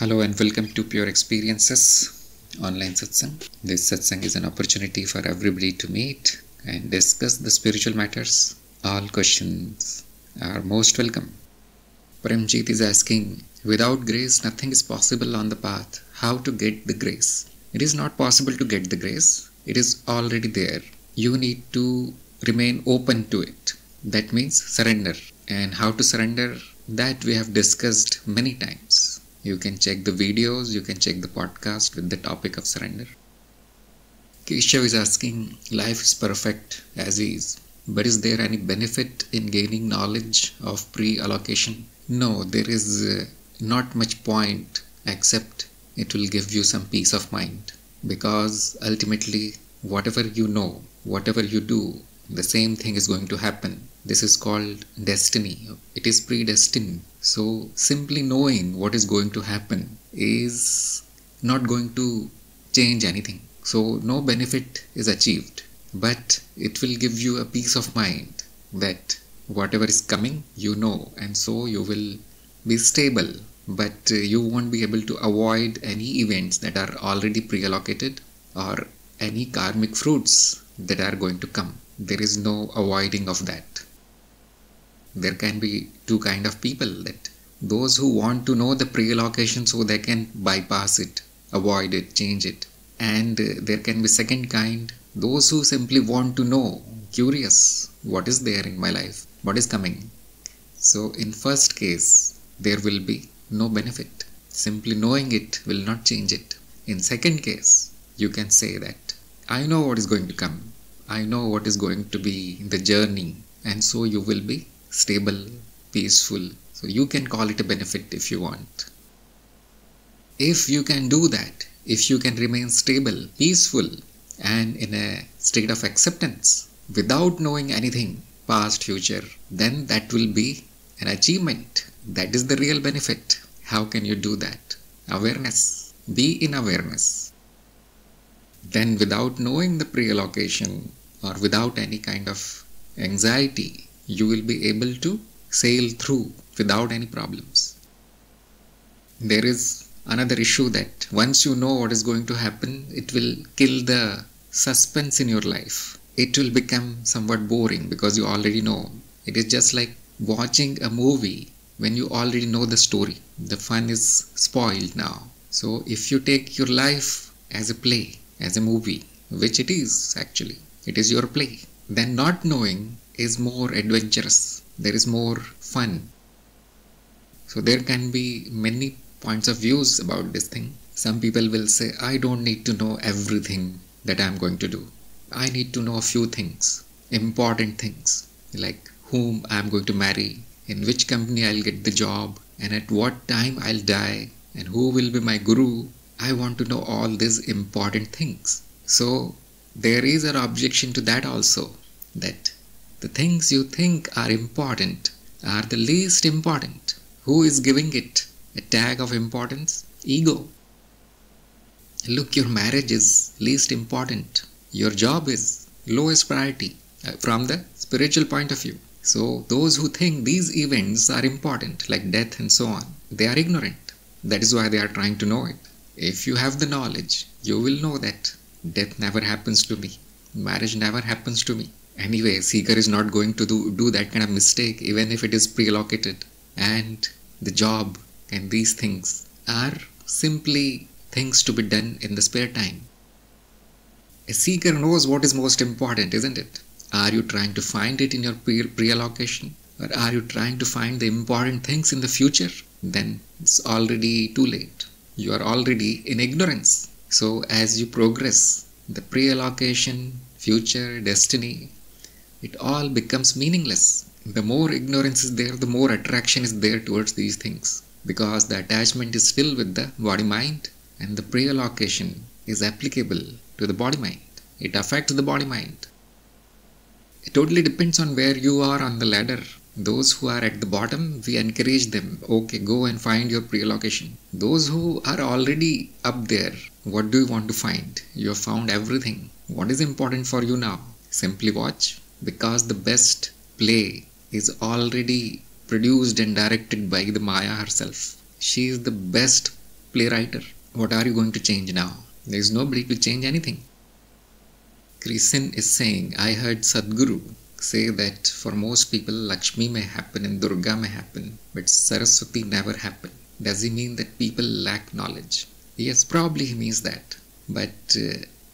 Hello and welcome to Pure Experiences Online Satsang. This satsang is an opportunity for everybody to meet and discuss the spiritual matters. All questions are most welcome. Paramjit is asking, without grace nothing is possible on the path. How to get the grace? It is not possible to get the grace. It is already there. You need to remain open to it. That means surrender. And how to surrender, that we have discussed many times. You can check the videos, you can check the podcast with the topic of surrender. Keshav is asking, life is perfect as is, but is there any benefit in gaining knowledge of pre-allocation? No, there is not much point, except it will give you some peace of mind, because ultimately whatever you know, whatever you do, the same thing is going to happen. This is called destiny. It is predestined. So simply knowing what is going to happen is not going to change anything. So no benefit is achieved, but it will give you a peace of mind that whatever is coming, you know, and so you will be stable, but you won't be able to avoid any events that are already pre-allocated or any karmic fruits that are going to come. There is no avoiding of that. There can be two kinds of people, that those who want to know the pre-allocation so they can bypass it, avoid it, change it. And there can be second kind, those who simply want to know, curious, what is there in my life, what is coming. So in first case, there will be no benefit. Simply knowing it will not change it. In second case, you can say that I know what is going to come. I know what is going to be the journey, and so you will be stable, peaceful. So you can call it a benefit if you want. If you can do that, if you can remain stable, peaceful, and in a state of acceptance without knowing anything, past, future, then that will be an achievement. That is the real benefit. How can you do that? Awareness. Be in awareness. Then without knowing the pre-allocation, or without any kind of anxiety, you will be able to sail through without any problems. There is another issue, that once you know what is going to happen, it will kill the suspense in your life. It will become somewhat boring because you already know. It is just like watching a movie when you already know the story. The fun is spoiled now. So if you take your life as a play, as a movie, which it is actually, it is your play, then not knowing is more adventurous, there is more fun. So there can be many points of views about this thing. Some people will say, I don't need to know everything that I am going to do. I need to know a few things, important things, like whom I am going to marry, in which company I will get the job, and at what time I will die, and who will be my guru. I want to know all these important things. So there is an objection to that also, that the things you think are important are the least important. Who is giving it a tag of importance? Ego. Look, your marriage is least important. Your job is lowest priority from the spiritual point of view. So those who think these events are important, like death and so on, they are ignorant. That is why they are trying to know it. If you have the knowledge, you will know that death never happens to me, marriage never happens to me. Anyway, seeker is not going to do that kind of mistake, even if it is pre-allocated. And the job and these things are simply things to be done in the spare time. A seeker knows what is most important, isn't it? Are you trying to find it in your pre-allocation? Or are you trying to find the important things in the future? Then it's already too late. You are already in ignorance. So as you progress, the pre-allocation, future, destiny, it all becomes meaningless. The more ignorance is there, the more attraction is there towards these things, because the attachment is still with the body-mind, and the pre-allocation is applicable to the body-mind. It affects the body-mind. It totally depends on where you are on the ladder. Those who are at the bottom, we encourage them, okay, go and find your pre-allocation. Those who are already up there, what do you want to find? You have found everything. What is important for you now? Simply watch, because the best play is already produced and directed by the Maya herself. She is the best playwright, what are you going to change now? There is nobody to change anything. Krishnan is saying, I heard Sadhguru say that for most people Lakshmi may happen and Durga may happen, but Saraswati never happened. Does he mean that people lack knowledge? Yes, probably he means that. But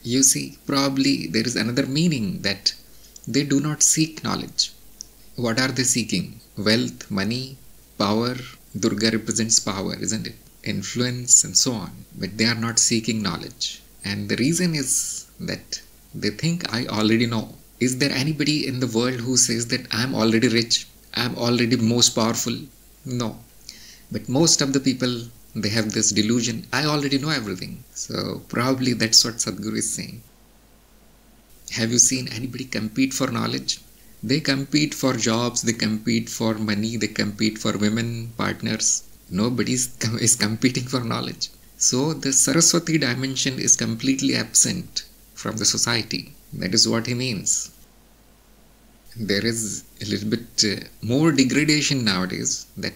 you see, probably there is another meaning that they do not seek knowledge. What are they seeking? Wealth, money, power. Durga represents power, isn't it? Influence and so on. But they are not seeking knowledge. And the reason is that they think, I already know. Is there anybody in the world who says that I'm already rich? I'm already most powerful? No. But most of the people, they have this delusion, I already know everything. So probably that's what Sadhguru is saying. Have you seen anybody compete for knowledge? They compete for jobs, they compete for money, they compete for women, partners. Nobody is competing for knowledge. So the Saraswati dimension is completely absent from the society. That is what he means. There is a little bit more degradation nowadays that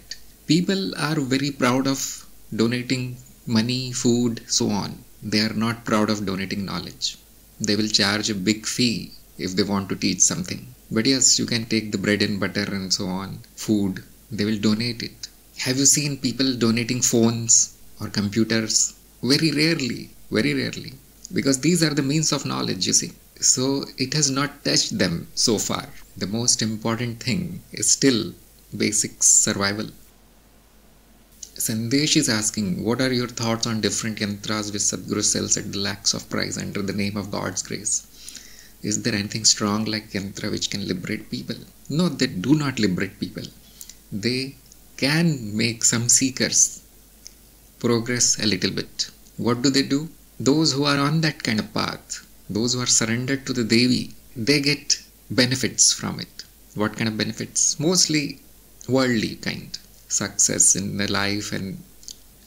people are very proud of donating money, food, so on. They are not proud of donating knowledge. They will charge a big fee if they want to teach something. But yes, you can take the bread and butter and so on, food, they will donate it. Have you seen people donating phones or computers? Very rarely, very rarely. Because these are the means of knowledge, you see. So it has not touched them so far. The most important thing is still basic survival. Sandesh is asking, what are your thoughts on different yantras which Sadhguru sells at the lakhs of price under the name of God's grace? Is there anything strong like yantra which can liberate people? No, they do not liberate people. They can make some seekers progress a little bit. What do? Those who are on that kind of path, those who are surrendered to the Devi, they get benefits from it. What kind of benefits? Mostly worldly kind. Success in their life and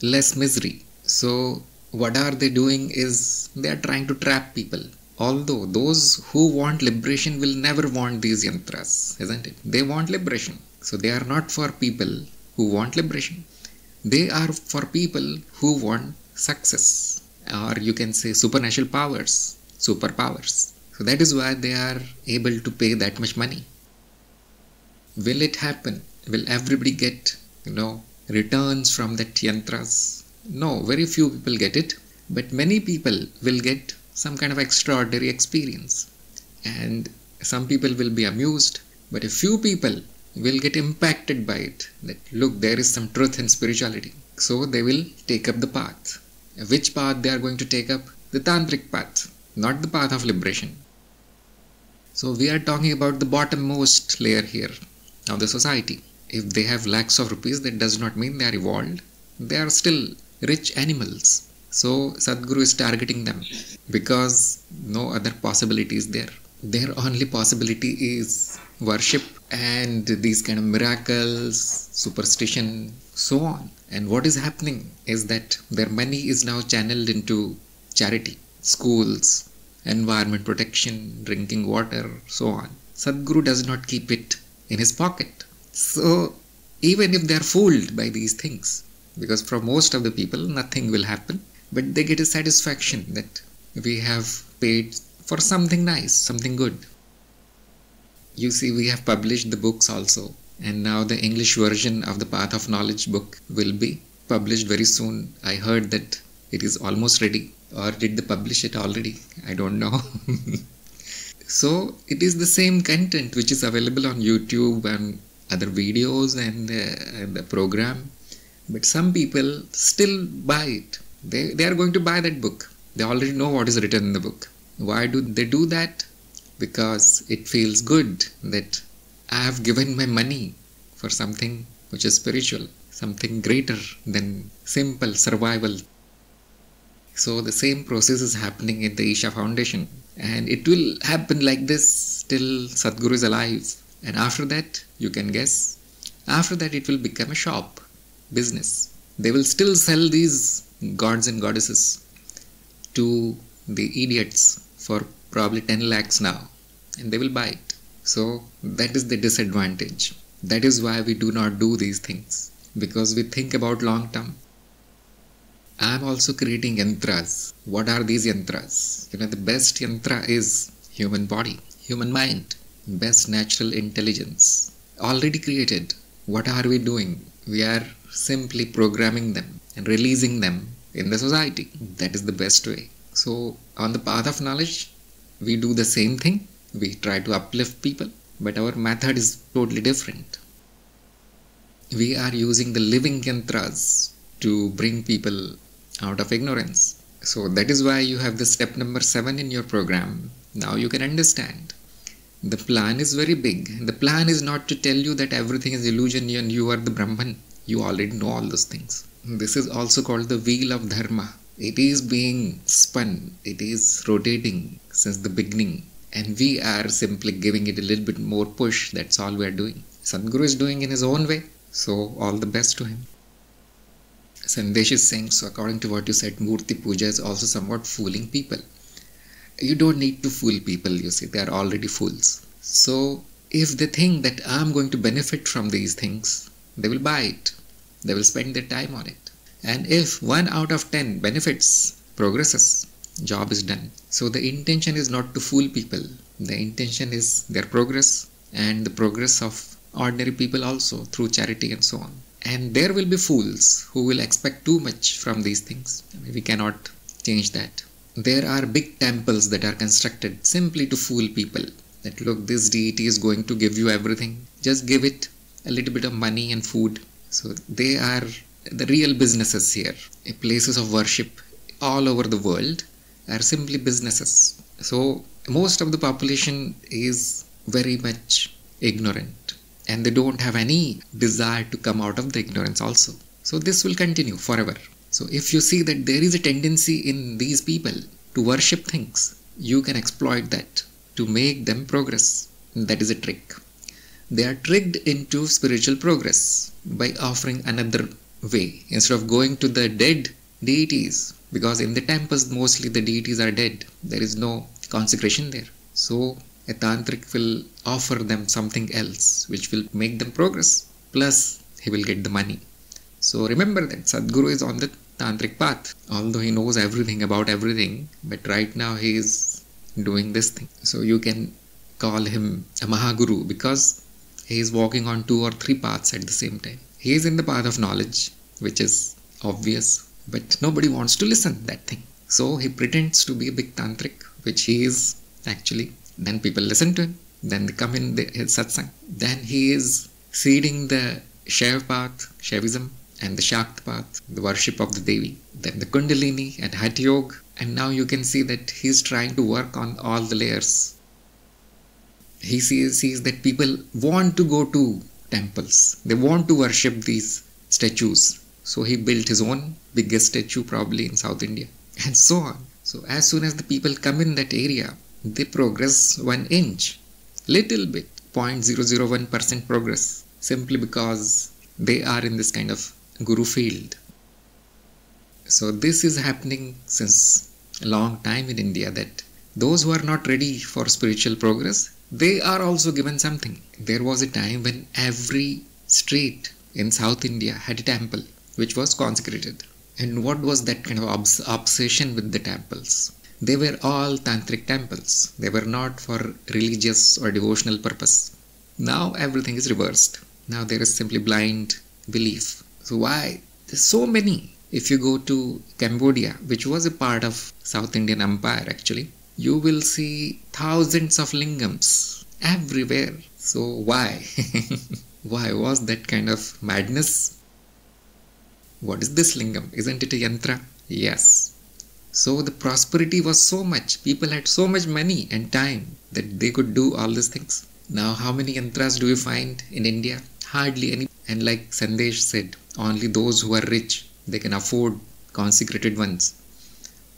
less misery. So what are they doing is they are trying to trap people. Although those who want liberation will never want these yantras, isn't it? They want liberation. So they are not for people who want liberation. They are for people who want success, or you can say supernatural powers, superpowers. So that is why they are able to pay that much money. Will it happen? Will everybody get, returns from that yantras? No, very few people get it, but many people will get some kind of extraordinary experience, and some people will be amused, but a few people will get impacted by it, that look, there is some truth in spirituality. So they will take up the path. Which path they are going to take up? The tantric path, not the path of liberation. So we are talking about the bottommost layer here of the society. If they have lakhs of rupees, that does not mean they are evolved. They are still rich animals. So Sadhguru is targeting them because no other possibility is there. Their only possibility is worship and these kind of miracles, superstition, so on. And what is happening is that their money is now channeled into charity, schools, environment protection, drinking water, so on. Sadhguru does not keep it in his pocket. So even if they are fooled by these things, because for most of the people nothing will happen, but they get a satisfaction that we have paid for something nice, something good. You see, we have published the books also, and now the English version of the Path of Knowledge book will be published very soon. I heard that it is almost ready, or did they publish it already? I don't know. So it is the same content which is available on YouTube and other videos and the program, but some people still buy it. They are going to buy that book. They already know what is written in the book. Why do they do that? Because it feels good that I have given my money for something which is spiritual, something greater than simple survival. So the same process is happening in the Isha Foundation, and it will happen like this till Sadhguru is alive. And after that, you can guess, after that it will become a shop, business. They will still sell these gods and goddesses to the idiots for probably 10 lakhs now, and they will buy it. So that is the disadvantage. That is why we do not do these things, because we think about long term. I'm also creating yantras. What are these yantras? You know, the best yantra is human body, human mind, best natural intelligence. Already created. What are we doing? We are simply programming them and releasing them in the society. That is the best way. So on the path of knowledge, we do the same thing. We try to uplift people, but our method is totally different. We are using the living yantras to bring people out of ignorance. So that is why you have the step number 7 in your program. Now you can understand. The plan is very big. The plan is not to tell you that everything is illusion and you are the Brahman. You already know all those things. This is also called the wheel of dharma. It is being spun. It is rotating since the beginning. And we are simply giving it a little bit more push. That's all we are doing. Sadhguru is doing in his own way. So all the best to him. Sandesh is saying, so according to what you said, Murti Puja is also somewhat fooling people. You don't need to fool people, you see, they are already fools. So if they think that I'm going to benefit from these things, they will buy it. They will spend their time on it. And if 1 out of 10 benefits, progresses, job is done. So the intention is not to fool people. The intention is their progress and the progress of ordinary people also through charity and so on. And there will be fools who will expect too much from these things. I mean, we cannot change that. There are big temples that are constructed simply to fool people. That look, this deity is going to give you everything. Just give it a little bit of money and food. So they are the real businesses here. Places of worship all over the world are simply businesses. So most of the population is very much ignorant. And they don't have any desire to come out of the ignorance also. So this will continue forever. So if you see that there is a tendency in these people to worship things, you can exploit that to make them progress. That is a trick. They are tricked into spiritual progress by offering another way. Instead of going to the dead deities, because in the temples mostly the deities are dead. There is no consecration there. So a tantric will offer them something else which will make them progress, plus he will get the money. So remember that Sadhguru is on the tantric path, although he knows everything about everything, but right now he is doing this thing. So you can call him a Mahaguru because he is walking on 2 or 3 paths at the same time. He is in the path of knowledge, which is obvious, but nobody wants to listen to that thing. So he pretends to be a big tantric, which he is actually. Then people listen to him, then they come in his satsang. Then he is seeding the Shaiv path, Shaivism, and the Shaktipat, the worship of the Devi, then the Kundalini and Hatha Yoga. And now you can see that he is trying to work on all the layers. He sees that people want to go to temples. They want to worship these statues. So he built his own biggest statue probably in South India and so on. So as soon as the people come in that area, they progress 1 inch, little bit, 0.001% progress, simply because they are in this kind of guru field. So this is happening since a long time in India, that those who are not ready for spiritual progress, they are also given something. There was a time when every street in South India had a temple which was consecrated. And what was that kind of obsession with the temples? They were all tantric temples. They were not for religious or devotional purpose. Now everything is reversed. Now there is simply blind belief. So why? There's so many. If you go to Cambodia, which was a part of South Indian Empire actually, you will see thousands of lingams everywhere. So why? Why was that kind of madness? What is this lingam? Isn't it a yantra? Yes. So the prosperity was so much, people had so much money and time that they could do all these things. Now how many yantras do you find in India? Hardly any. And like Sandesh said, only those who are rich, they can afford consecrated ones.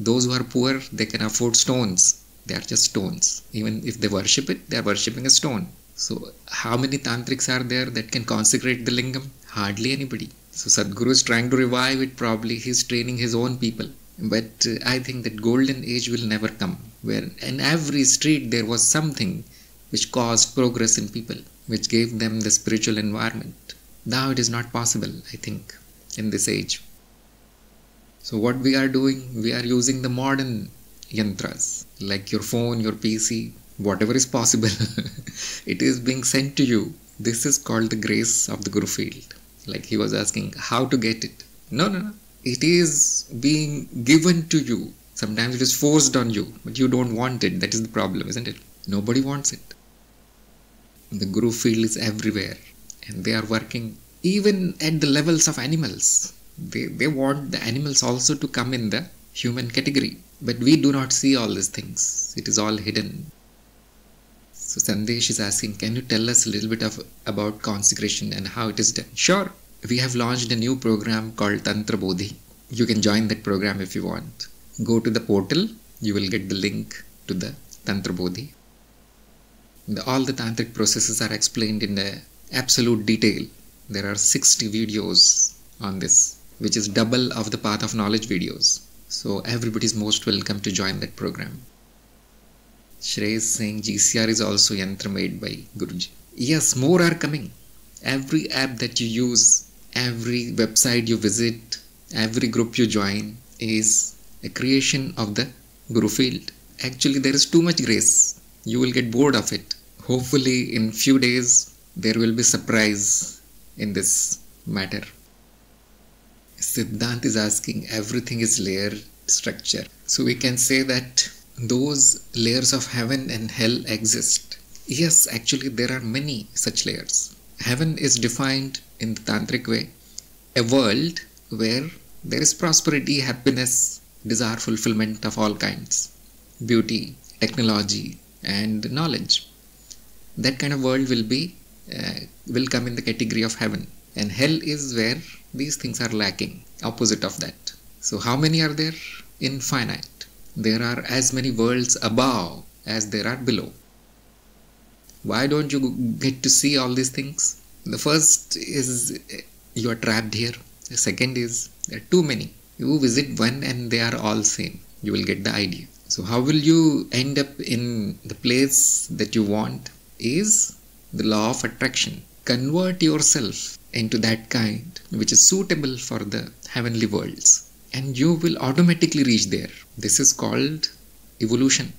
Those who are poor, they can afford stones. They are just stones. Even if they worship it, they are worshipping a stone. So how many tantrics are there that can consecrate the lingam? Hardly anybody. So Sadhguru is trying to revive it probably. He is training his own people. But I think that golden age will never come, where in every street there was something which caused progress in people, which gave them the spiritual environment. Now it is not possible, I think, in this age. So what we are doing, we are using the modern yantras, like your phone, your PC, whatever is possible, it is being sent to you. This is called the grace of the Guru field. Like he was asking how to get it. No. It is being given to you. Sometimes it is forced on you, but you don't want it. That is the problem, isn't it? Nobody wants it. The Guru field is everywhere, and they are working even at the levels of animals. They want the animals also to come in the human category. But we do not see all these things. It is all hidden. So Sandesh is asking, can you tell us a little bit about consecration and how it is done? Sure. We have launched a new program called Tantra Bodhi. You can join that program if you want. Go to the portal. You will get the link to the Tantra Bodhi. All the tantric processes are explained in the absolute detail. There are 60 videos on this, which is double of the Path of Knowledge videos. So everybody is most welcome to join that program. Shrey is saying GCR is also yantra made by Guruji. Yes, more are coming. Every app that you use, every website you visit, every group you join is a creation of the Guru field. Actually, there is too much grace. You will get bored of it. Hopefully, in few days, there will be surprise in this matter. Siddhant is asking, everything is layer structure. So we can say that those layers of heaven and hell exist. Yes, actually there are many such layers. Heaven is defined in the tantric way, a world where there is prosperity, happiness, desire fulfillment of all kinds, beauty, technology and knowledge. That kind of world will come in the category of heaven. And hell is where these things are lacking, opposite of that. So how many are there? Infinite. There are as many worlds above as there are below. Why don't you get to see all these things? The first is you are trapped here. The second is there are too many. You visit one and they are all same. You will get the idea. So how will you end up in the place that you want is the law of attraction. Convert yourself into that kind which is suitable for the heavenly worlds, and you will automatically reach there. This is called evolution.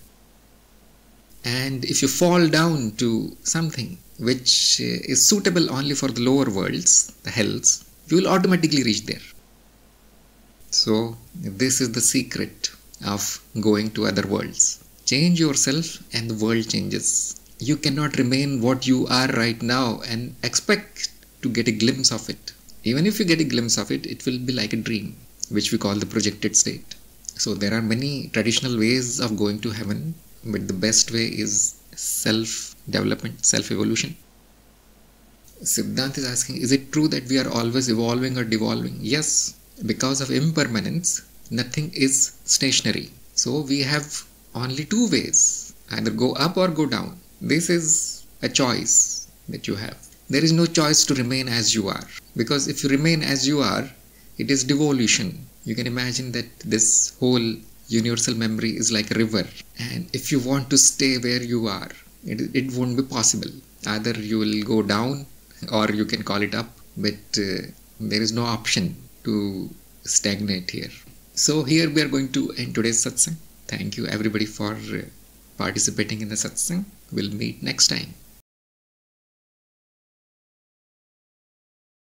And if you fall down to something which is suitable only for the lower worlds, the hells, you will automatically reach there. So this is the secret of going to other worlds. Change yourself and the world changes. You cannot remain what you are right now and expect to get a glimpse of it. Even if you get a glimpse of it, it will be like a dream, which we call the projected state. So there are many traditional ways of going to heaven, but the best way is self-development, self-evolution. Siddhant is asking, is it true that we are always evolving or devolving? Yes, because of impermanence, nothing is stationary. So we have only two ways, either go up or go down. This is a choice that you have. There is no choice to remain as you are, because if you remain as you are, it is devolution. You can imagine that this whole universal memory is like a river, and if you want to stay where you are, it won't be possible. Either you will go down or you can call it up, but there is no option to stagnate here. So here we are going to end today's satsang. Thank you everybody for participating in the satsang. We'll meet next time.